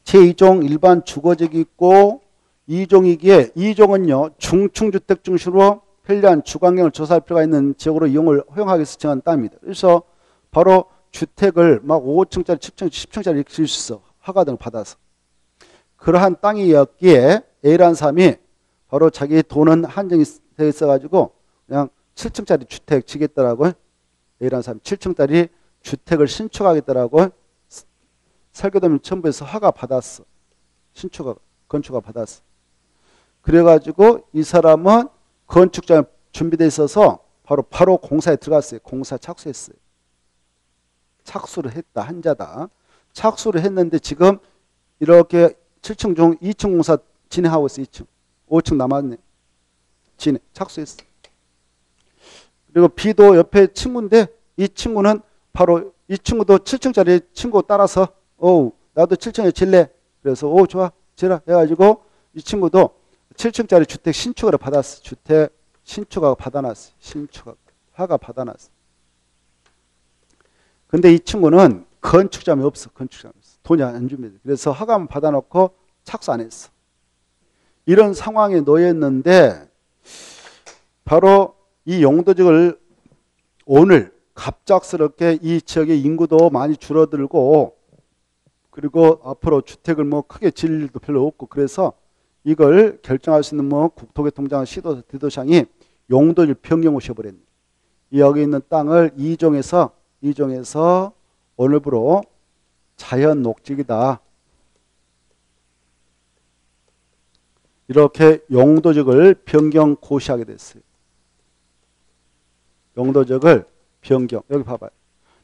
제이 종 일반 주거지역이 있고 이 종이기에 이 종은요 중층주택 중심으로 편리한 주거환경을 조사할 필요가 있는 지역으로 이용을 허용하겠어 정한 따입니다. 그래서 바로 주택을 막 오 층짜리, 십 층, 십 층짜리 지을 수 있어. 허가 등을 받아서. 그러한 땅이었기에 A라는 사람이 바로 자기 돈은 한정이 되어 있어가지고 그냥 칠 층짜리 주택 지겠더라고요. A라는 사람이 칠 층짜리 주택을 신축하겠더라고요. 설계도면 첨부해서 허가 받았어. 신축허가, 건축허가 받았어. 그래가지고 이 사람은 건축장에 준비되어 있어서 바로 바로 공사에 들어갔어요. 공사 착수했어요. 착수를 했다. 한자다. 착수를 했는데 지금 이렇게 칠 층 중 이 층 공사 진행하고 있어. 이 층. 오 층 남았네. 진행. 착수했어. 그리고 B도 옆에 친구인데 이 친구는 바로 이 친구도 칠 층짜리 친구 따라서 오 나도 칠 층에 질래. 그래서 오 좋아. 지라 해가지고 이 친구도 칠 층짜리 주택 신축을 받았어. 주택 신축하고 받아놨어. 신축하고 하가 받아놨어. 근데 이 친구는 건축자금이 없어. 건축자금이 없어. 돈이 안 줍니다. 그래서 허가만 받아놓고 착수 안 했어. 이런 상황에 놓였는데 바로 이 용도지역을 오늘 갑작스럽게 이 지역의 인구도 많이 줄어들고 그리고 앞으로 주택을 뭐 크게 지을 일도 별로 없고 그래서 이걸 결정할 수 있는 뭐 국토교통부장 시도 대도시장이 용도를 변경오셔버렸네. 여기 있는 땅을 이 종에서 이 종에서 오늘부로 자연 녹지기다. 이렇게 용도지역을 변경 고시하게 됐어요. 용도지역을 변경. 여기 봐봐요.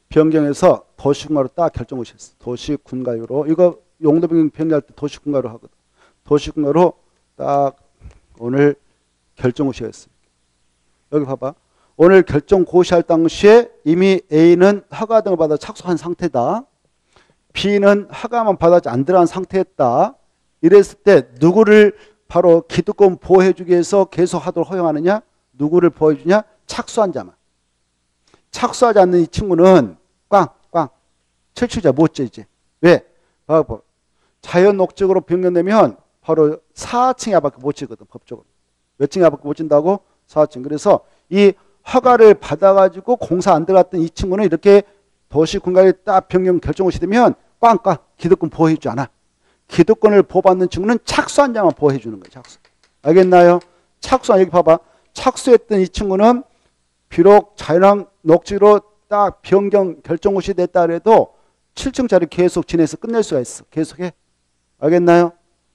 변경해서 도시군가로 딱 결정 오셨어요. 도시군가로. 이거 용도 변경 변경할 때 도시군가로 하거든. 도시군가로 딱 오늘 결정 오셨어요. 여기 봐봐. 오늘 결정 고시할 당시에 이미 A는 허가 등을 받아 착수한 상태다. B는 허가만 받아지 안 들어간 상태였다. 이랬을 때 누구를 바로 기득권 보호해주기 위해서 계속 하도록 허용하느냐? 누구를 보호해주냐? 착수한 자만. 착수하지 않는 이 친구는 꽝, 꽝. 철칙자 못 지지. 왜? 자연 녹지역으로 변경되면 바로 사 층 이하밖에 못 지거든, 법적으로. 몇 층 이하밖에 못 진다고? 사 층. 그래서 이 허가를 받아가지고 공사 안 들어갔던 이 친구는 이렇게 도시군가에 딱 변경 결정 오시 되면 꽝꽝 기득권 보호해주지 않아. 기득권을 보호받는 친구는 착수한 자만 보호해주는 거예요. 착수. 알겠나요? 착수한 여기 봐봐. 착수했던 이 친구는 비록 자연 녹지로 딱 변경 결정 오시 됐다 그래도 칠 층짜리 계속 지내서 끝낼 수가 있어. 계속해. 알겠나요?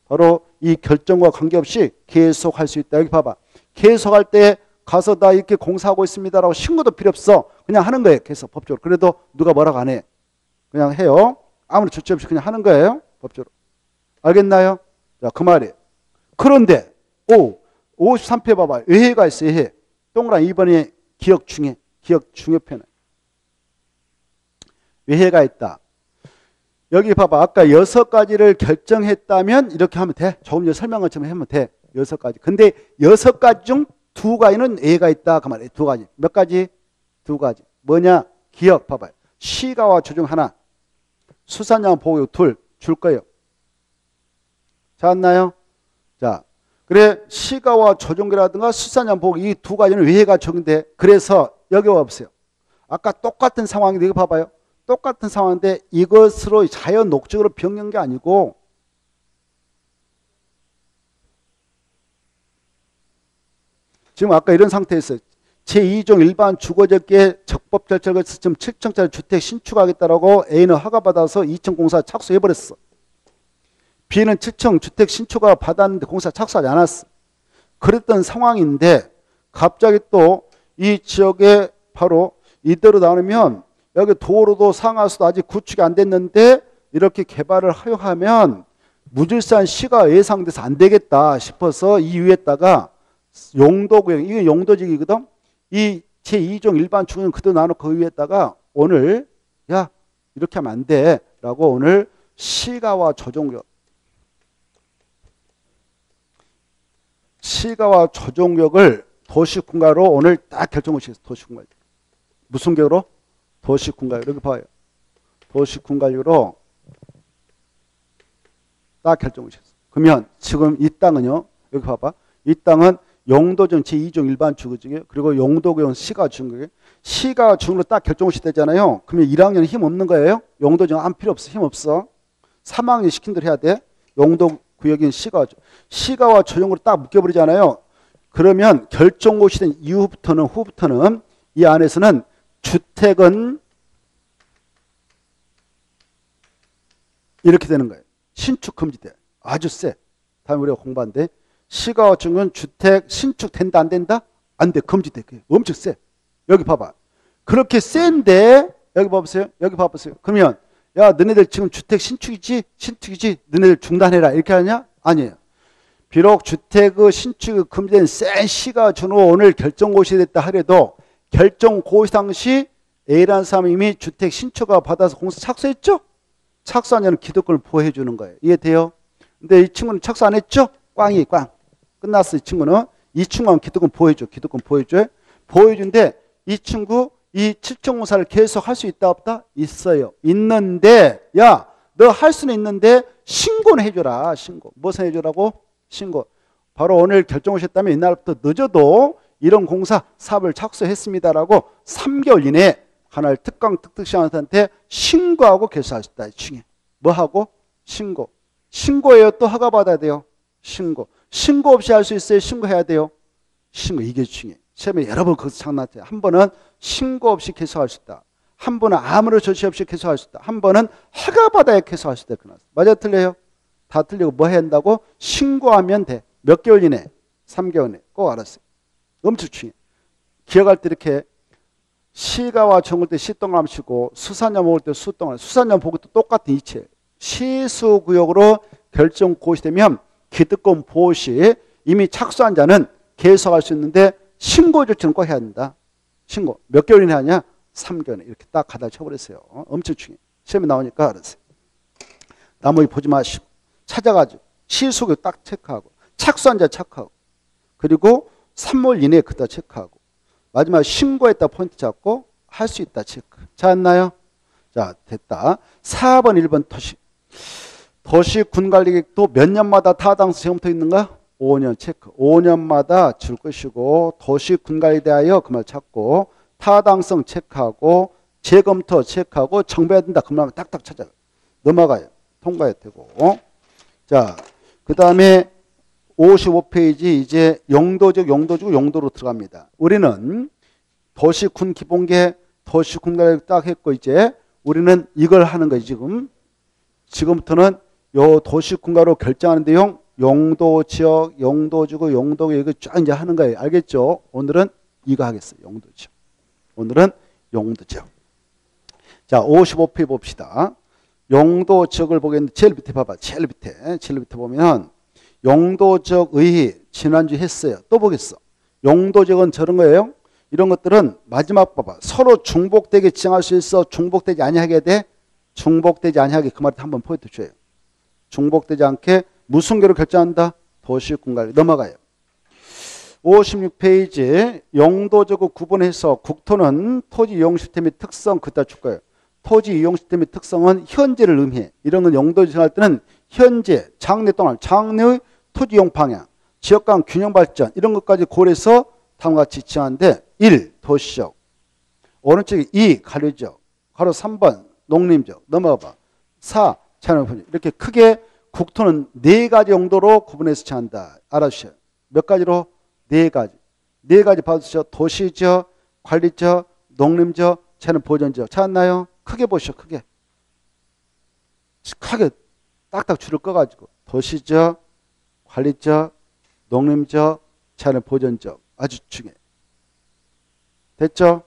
바로 이 결정과 관계없이 계속할 수 있다. 여기 봐봐. 계속할 때 가서 나 이렇게 공사하고 있습니다라고 신고도 필요 없어. 그냥 하는 거예요. 계속 법적으로. 그래도 누가 뭐라고 안 해. 그냥 해요. 아무런 조치 없이 그냥 하는 거예요. 법적으로. 알겠나요? 자, 그 말이에요. 그런데 오, 오십삼 페이지 봐봐요. 의회가 있어요. 의회. 동그라미 이 번에 기억 중에. 기억 중에 편에. 의회가 있다. 여기 봐봐. 아까 여섯 가지를 결정했다면 이렇게 하면 돼. 조금 전에 설명한 것처럼 하면 돼. 여섯 가지. 근데 여섯 가지 중 두 가지는 A가 있다. 그 말이에요. 두 가지. 몇 가지? 두 가지. 뭐냐? 기억. 봐봐요. 시가와 조정 하나. 수산량 보고 둘. 줄 거예요. 잘았나요? 자. 그래. 시가와 조정이라든가 수산량 보고 이 두 가지는 외해가 적용돼. 그래서 여기 와보세요. 아까 똑같은 상황인데 이거 봐봐요. 똑같은 상황인데 이것으로 자연 녹지로 변경한 게 아니고 지금 아까 이런 상태에서 제이 종 일반 주거지역에 적법 절차를 해서 지금 칠 층짜리 주택 신축하겠다라고 A는 허가받아서 이 층 공사 착수해버렸어. B는 칠 층 주택 신축을 받았는데 공사 착수하지 않았어. 그랬던 상황인데 갑자기 또 이 지역에 바로 이대로 나누면 여기 도로도 상하수도 아직 구축이 안 됐는데 이렇게 개발을 허용하면 무질서한 시가 예상돼서 안 되겠다 싶어서 이 위에다가 용도구역, 이게 용도지역이거든. 이 제이 종 일반 주거는 그대로 나눠놓고 그 위에다가 오늘 야 이렇게 하면 안 돼 라고 오늘 시가와 조정구역 시가와 조정구역을 도시군가로 오늘 딱 결정을 시켰어. 도시군가 무슨 격으로? 도시군가 이렇게 봐요. 도시군가로 딱 결정을 했어요. 그러면 지금 이 땅은요. 여기 봐봐. 이 땅은 영도전 제이 종 일반 주거지역 그리고 영도구역 시가 중거지 시가 중으로 딱 결정을 시켰잖아요. 그러면 일 학년은 힘 없는 거예요. 영도전 안 필요 없어. 힘 없어. 삼 학년 시킨 대로 해야 돼. 영도구역인 시가 시가와 조형으로 딱 묶여버리잖아요. 그러면 결정고시 된 이후부터는 후부터는 이 안에서는 주택은 이렇게 되는 거예요. 신축 금지돼. 아주 세. 다음에 우리가 공부한데 시가와 중은 주택 신축 된다 안 된다? 안 돼. 금지돼. 엄청 세. 여기 봐봐. 그렇게 센데 여기 봐보세요. 여기 봐보세요. 그러면 야 너네들 지금 주택 신축이지? 신축이지? 너네들 중단해라. 이렇게 하냐? 아니에요. 비록 주택의 신축이 금지된 센 시가 준으로 오늘 결정고시됐다 하려도 결정고시 당시 A라는 사람이 이미 주택 신축을 받아서 공사 착수했죠? 착수하냐는 기득권을 보호해 주는 거예요. 이해돼요? 근데 이 친구는 착수 안 했죠? 꽝이 꽝. 끝났어 이 친구는. 이 친구는 기득권 보호해줘. 기득권 보호해줘. 보호해준데 이 친구 이 칠청공사를 계속 할 수 있다 없다? 있어요. 있는데 야 너 할 수는 있는데 신고는 해줘라. 신고. 무엇을 해줘라고? 신고. 바로 오늘 결정하셨다면 이날부터 늦어도 이런 공사 사업을 착수했습니다라고 삼 개월 이내에 관할 특강 특특시한테 신고하고 개수할 수 있다. 이 중에. 뭐하고? 신고. 신고예요. 또 허가 받아야 돼요. 신고. 신고 없이 할 수 있어요. 신고해야 돼요. 신고. 이게 중요해. 시험에 여러 번 거기서 장난쳐요. 한 번은 신고 없이 개수할 수 있다. 한 번은 아무런 조치 없이 개수할 수 있다. 한 번은 허가 받아야 개수할 수 있다. 끝났어. 맞아 틀려요? 다 틀리고 뭐 해야 한다고? 신고하면 돼. 몇 개월 이내? 삼 개월 이내. 꼭 알았어요. 엄청 중요해. 기억할 때 이렇게 시가와 정을 때 시동감 치고 수산염 먹을 때 수동감. 수산염 보고 또 똑같은 이체. 시수구역으로 결정 고시되면 기득권 보호 시 이미 착수한 자는 계속할 수 있는데 신고 조치는 꼭 해야 한다. 신고. 몇 개월 이내 하냐? 삼 개월 이내. 이렇게 딱 가다 쳐버렸어요. 어? 엄청 중요해. 시험에 나오니까 알았어요. 나머지 보지 마시고 찾아가지고 시수구역 딱 체크하고 착수한 자 체크하고 그리고 삼 월 이내에 그다 체크하고 마지막 신고했다 포인트 잡고 할 수 있다 체크. 찾았나요? 자 됐다. 사 번 일 번 토시. 도시 군관리계획도 몇 년마다 타당성 지금부터 있는가? 오 년 체크. 오 년마다 줄 것이고 도시 군관리에 대하여 그 말 찾고 타당성 체크하고 재검토 체크하고 정비해야 된다. 그 말만 딱딱 찾아. 넘어가요. 통과해야 되고. 자, 그 다음에 오십오 페이지 이제 영도적 영도지구 용도로 들어갑니다. 우리는 도시 군 기본계 도시 군관리계획 딱 했고 이제 우리는 이걸 하는 거예요. 지금. 지금부터는 요 도시군가로 결정하는 내용, 용도 지역, 용도 지구, 용도 이거 쫙 이제 하는 거예요. 알겠죠? 오늘은 이거 하겠어요. 용도 지역. 오늘은 용도 지역. 자, 오십오 페이지 봅시다. 용도 지역을 보겠는데 제일 밑에 봐봐. 제일 밑에, 제일 밑에 보면 용도 지역의 지난주 했어요. 또 보겠어. 용도 지역은 저런 거예요. 이런 것들은 마지막 봐봐. 서로 중복되게 지정할 수 있어. 중복되지 아니하게 돼. 중복되지 않게 그 말을 한번 포인트 줘요. 중복되지 않게 무순계로 결정한다. 도시군관리 넘어가요. 오십육 페이지 용도지구 구분해서 국토는 토지 이용 시스템의 특성 그다 줄 거예요. 토지 이용 시스템의 특성은 현재를 의미해. 이런 건 용도지구 할 때는 현재, 장래 동안, 장래의 토지 이용 방향, 지역 간 균형 발전 이런 것까지 고려해서 다음과 같이 지정하는데 일. 도시적 오른쪽에 이. 관리적 가로 삼 번. 농림적 넘어가봐. 사. 자연환경 이렇게 크게 국토는 네 가지 용도로 구분해서 지한다. 알아주셔요. 몇 가지로? 네 가지. 네 가지 봐주세요. 도시적, 관리적, 농림적, 자연보전적. 찾았나요? 크게 보시죠. 크게. 크게 딱딱 줄을 꺼가지고 도시적, 관리적, 농림적, 자연보전적. 아주 중요해. 됐죠?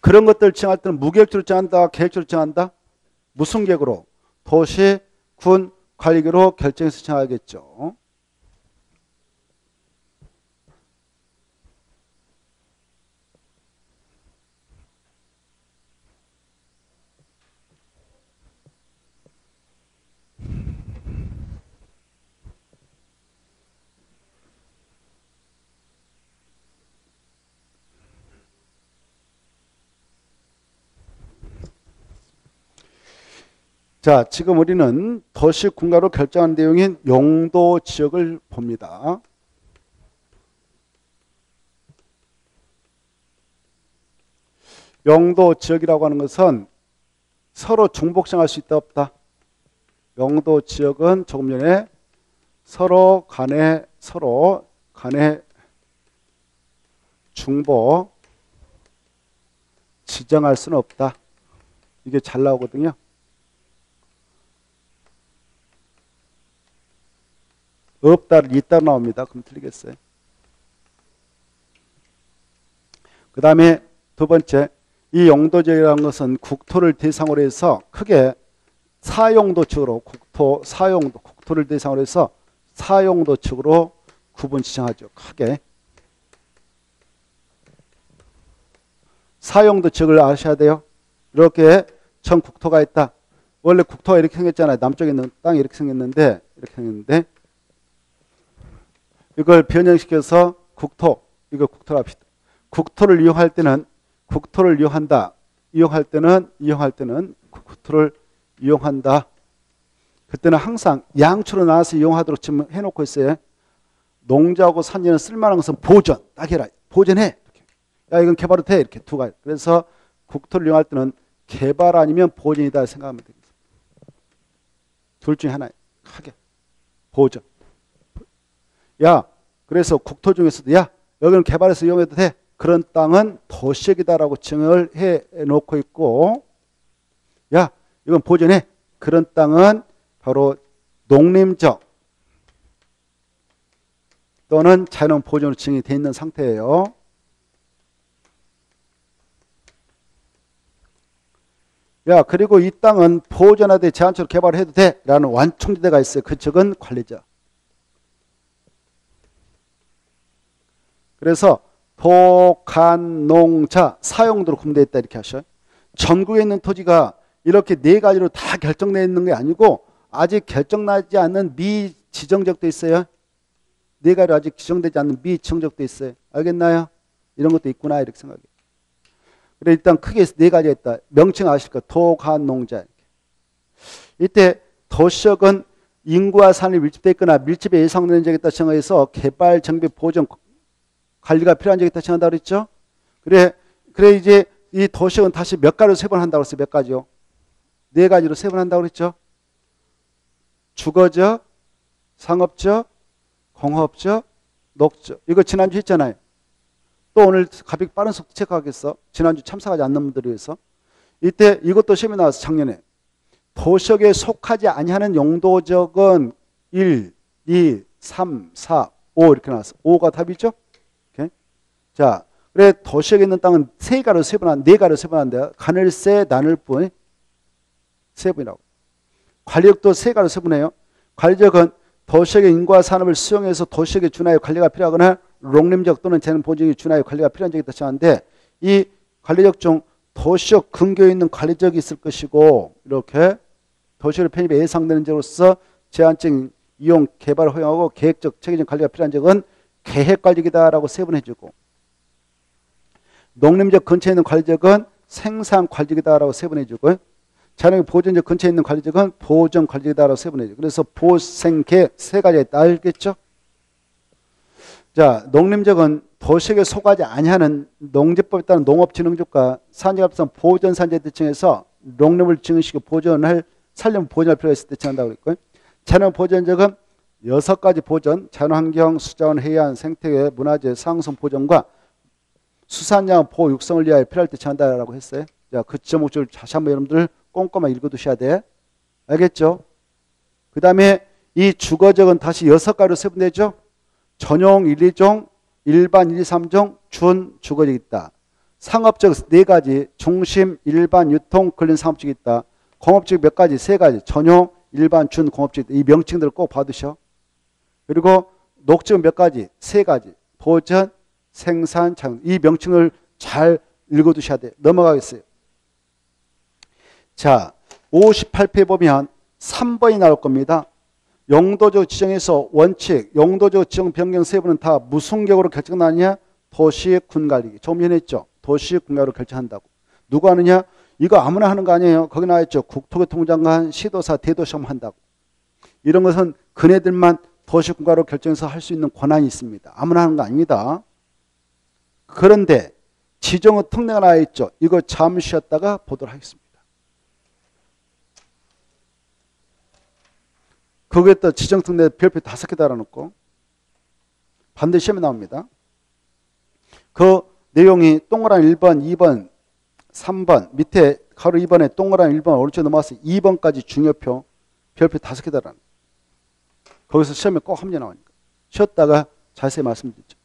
그런 것들을 정할 때는 무계획적으로 정한다, 계획적으로 정한다? 무슨 계획으로? 도시, 군, 관리계로 결정해서 정하겠죠. 자, 지금 우리는 도시 군가로 결정한 내용인 용도 지역을 봅니다. 용도 지역이라고 하는 것은 서로 중복성할 수 있다 없다. 용도 지역은 조금 전에 서로 간에 서로 간에 중복 지정할 수는 없다. 이게 잘 나오거든요. 없다를 있다 나옵니다. 그럼 틀리겠어요. 그 다음에 두 번째, 이 용도지역이라는 것은 국토를 대상으로 해서 크게 사용도축으로 국토 사용도 국토를 대상으로 해서 사용도축으로 구분 지정하죠. 크게 사용도축을 아셔야 돼요. 이렇게 전 국토가 있다. 원래 국토가 이렇게 생겼잖아요. 남쪽에 있는 땅이 이렇게 생겼는데 이렇게 생겼는데 이걸 변형시켜서 국토, 이거 국토라 합시다. 국토를 이용할 때는 국토를 이용한다. 이용할 때는 이용할 때는 국토를 이용한다. 그때는 항상 양초로 나눠서 이용하도록 지금 해놓고 있어요. 농자하고 산지는 쓸만한 것은 보존, 딱 해라. 보존해. 이렇게. 야, 이건 개발도 돼. 이렇게 두 가지. 그래서 국토를 이용할 때는 개발 아니면 보존이다 생각하면 됩니다. 둘 중에 하나예요. 크게 보존. 야, 그래서 국토 중에서도 야, 여기는 개발해서 이용해도 돼. 그런 땅은 도시역이다라고 칭을 해놓고 있고, 야, 이건 보존해. 그런 땅은 바로 농림적 또는 자연원 보존으로 칭이 돼 있는 상태예요. 야, 그리고 이 땅은 보존하되 제한적으로 개발해도 돼. 라는 완충지대가 있어요. 그쪽은 관리자. 그래서 도, 간, 농, 자 사용도로 구분되어 있다 이렇게 하셔요. 전국에 있는 토지가 이렇게 네 가지로 다 결정되어 있는 게 아니고 아직 결정나지 않은 미지정적도 있어요. 네 가지로 아직 지정되지 않은 미지정적도 있어요. 알겠나요? 이런 것도 있구나 이렇게 생각해요. 그래 일단 크게 네 가지가 있다. 명칭 아실 거예요. 도, 간, 농, 자. 이때 도시역은 인구와 산이 밀집되어 있거나 밀집에 예상되는 지역에 따라 정해서 개발, 정비, 보존, 관리가 필요한 적이 있다 생각한다고 그랬죠? 그래, 그래, 이제 이 도시역은 다시 몇 가지로 세분한다고 그랬어요? 몇 가지요? 네 가지로 세분한다고 그랬죠? 주거적, 상업적, 공업적, 녹적. 이거 지난주 했잖아요. 또 오늘 가볍게 빠른 속도 체크하겠어. 지난주 참석하지 않는 분들을 위해서. 이때 이것도 시험에 나왔어, 작년에. 도시역에 속하지 아니하는 용도적은 일, 이, 삼, 사, 오 이렇게 나왔어. 오가 답이죠? 자, 그래 도시역에 있는 땅은 세 가로 세분한, 네 가로 세분한데 간을 세, 나눌 뿐 세분이라고. 관리역도 세 가로 세분해요. 관리역은 도시역의 인구와 산업을 수용해서 도시역에 준하여 관리가 필요하거나 농림적 또는 재난 보증에 준하여 관리가 필요한 적이 있다 하는데 이 관리역 중 도시역 근교에 있는 관리적이 있을 것이고 이렇게 도시역 편입에 예상되는 적으로서 제한적인 이용 개발 허용하고 계획적 체계적 관리가 필요한 적은 계획 관리역이다라고 세분해주고. 농림적 근처에 있는 관리적은 생산 관리적이다라고 세분해주고요. 자연의 보존적 근처에 있는 관리적은 보존 관리적이다라고 세분해주고. 그래서 보생계 세 가지가 있다. 알겠죠? 자, 농림적은 도시에 속하지 아니하는 농지법에 따른 농업진흥조과 산지갑선 보존산지에 대칭해서 농림을 증시시켜 보존할 살림 보존할 필요가 있을 때 지난다고 그랬고요. 자연 보존적은 여섯 가지 보존, 자연환경, 수자원, 해양, 생태계, 문화재, 상승 보존과 수산양 보호 육성을 위하여 필요할 때 제한다라고 했어요. 자, 그 지적 목적을 다시 한번 여러분들 꼼꼼하게 읽어두셔야 돼. 알겠죠? 그 다음에 이 주거적은 다시 여섯 가지로 세분되죠. 전용 일, 이 종, 일반 일, 이, 삼 종, 준 주거적 있다. 상업적 네 가지, 중심, 일반, 유통, 근린 상업적 있다. 공업적 몇 가지, 세 가지, 전용, 일반, 준, 공업적 있다. 이 명칭들을 꼭 봐두셔. 그리고 녹적 몇 가지, 세 가지, 보전, 생산, 작용. 이 명칭을 잘 읽어두셔야 돼요. 넘어가겠어요. 자, 오십팔 페이지 보면 삼 번이 나올 겁니다. 용도적 지정에서 원칙, 용도적 지정 변경 세부는 다 무슨 격으로 결정하느냐? 도시 군관리기. 조금 전에 했죠. 도시 군관리로 결정한다고. 누가 하느냐? 이거 아무나 하는 거 아니에요. 거기 나와있죠. 국토교통부장관 시도사 대도시험 한다고. 이런 것은 그네들만 도시공과로 결정해서 할 수 있는 권한이 있습니다. 아무나 하는 거 아닙니다. 그런데 지정의 특례가 나와있죠. 이거 잠시 쉬었다가 보도록 하겠습니다. 거기에다 지정 특례 별표 다섯 개 달아놓고 반대 시험이 나옵니다. 그 내용이 동그란 일 번, 이 번, 삼 번 밑에 가로 이 번에 동그란 일 번 오른쪽 넘어가서 이 번까지 중요표 별표 다섯 개 달아놓고 거기서 시험에 꼭 한 문제 나오니까 쉬었다가 자세히 말씀드리죠.